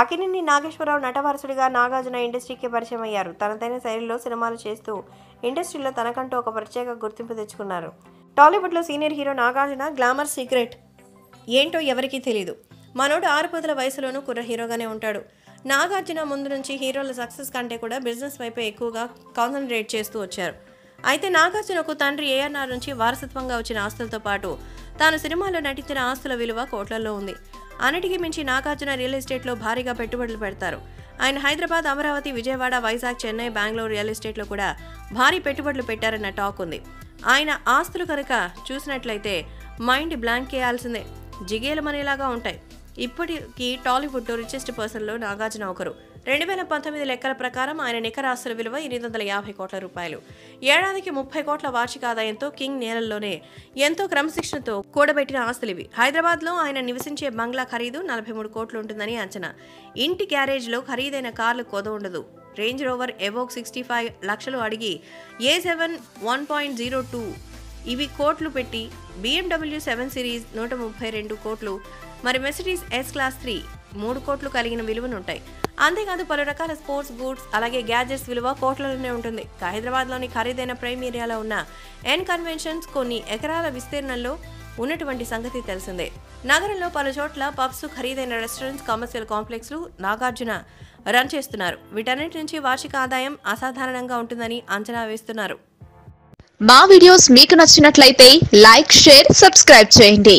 Akinini Nageshwara Natavarsuriga Nagarjuna industry ke పరిచయమయ్యారు తనదైన శైలిలో సినిమాలు చేస్తూ ఇండస్ట్రీలో తనకంటూ ఒక ప్రత్యేక గుర్తింపు తెచ్చుకున్నారు టాలీవుడ్ లో senior hero Nagarjuna glamour secret ఏంటో ఎవరికీ తెలియదు మనోడు 6 పదుల వయసులోనూ కుర్ర హీరోగానే ఉంటాడు నాగార్జున ముందు నుంచి హీరోల సక్సెస్ కంటే కూడా బిజినెస్ వైపే ఎక్కువగా కాన్సంట్రేట్ చేస్తూ వచ్చారు అయితే నాగార్జునకు తండ్రి ఏఆర్ఆర్ నుంచి వారసత్వంగా వచ్చిన ఆస్తులతో పాటు తాను సినిమాలో నటించిన ఆస్తుల విలువ కోట్లల్లో ఉంది అన్నిటికీ మించి నాగార్జున రియల్ ఎస్టేట్ లో భారీగా పెట్టుబడులు పెడతారు ఆయన హైదరాబాద్ అమరావతి విజయవాడ వైజాగ్ చెన్నై బెంగళూరు రియల్ ఎస్టేట్ లో కూడా భారీ పెట్టుబడులు పెట్టారన్న టాక్ ఉంది ఆయన ఆస్తులు కనుక చూసినట్లయితే మైండ్ బ్లాంక్ చేయాల్సిందే జిగేలమనేలాగా ఉంటాయి ఇప్పటికీ టాలీవుడ్ రిచెస్ట్ పర్సన్లో నాగార్జున ఒకరు 2019 లెక్కల ప్రకారం ఆయన నికర ఆస్తుల విలువ 850 కోట్ల రూపాయలు ఏడాదికి 30 కోట్ల వార్షిక ఆదాయంతో కింగ్ నేలల్లోనే ఎంతో క్రమశిక్షణతో కూడబెట్టిన ఆస్తులు ఇవి హైదరాబాద్లో ఆయన నివసించే బంగ్లా ఖరీదు 43 కోట్లు ఉంటుందని అంచనా ఇంటి గ్యారేజ్లో ఖరీదైన కార్లు కొద ఉండదు రేంజ్ రోవర్ ఎవోక్ 65 లక్షలు అడిగి A7 1.02 ఇవి కోట్లు పెట్టి BMW 7 Series 132 కోట్లు మరి Mercedes S Class 3 3 కోట్లు కలిగిన విలువనుంటాయి అంతేకాదు పలు రకాల స్పోర్ట్స్ గూడ్స్ అలాగే గ్యాడ్జెట్స్ విలువ కోట్లలోనే ఉంటుంది హైదరాబాద్లోని ఖరీదైన ప్రైమ్ ఏరియాలో ఉన్న ఎన్ కన్వెన్షన్స్ కొన్ని ఎకరాల విస్తీర్ణంలో ఉన్నటువంటి సంగతి తెలిసిందే నగరంలో పలు చోట్ల పబ్స్ ఖరీదైన రెస్టారెంట్స్ కమర్షియల్ కాంప్లెక్స్లు నాగార్జున రన్ చేస్తున్నారు వీటన్నిటి నుంచి వార్షిక ఆదాయం అసాధారణంగా ఉంటుందని అంచనా వేస్తున్నారు మా వీడియోస్ మీకు నచ్చినట్లయితే లైక్ షేర్ సబ్స్క్రైబ్ చేయండి